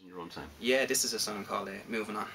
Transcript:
This is your own time. Yeah, this is a song I'm calling it. Moving on.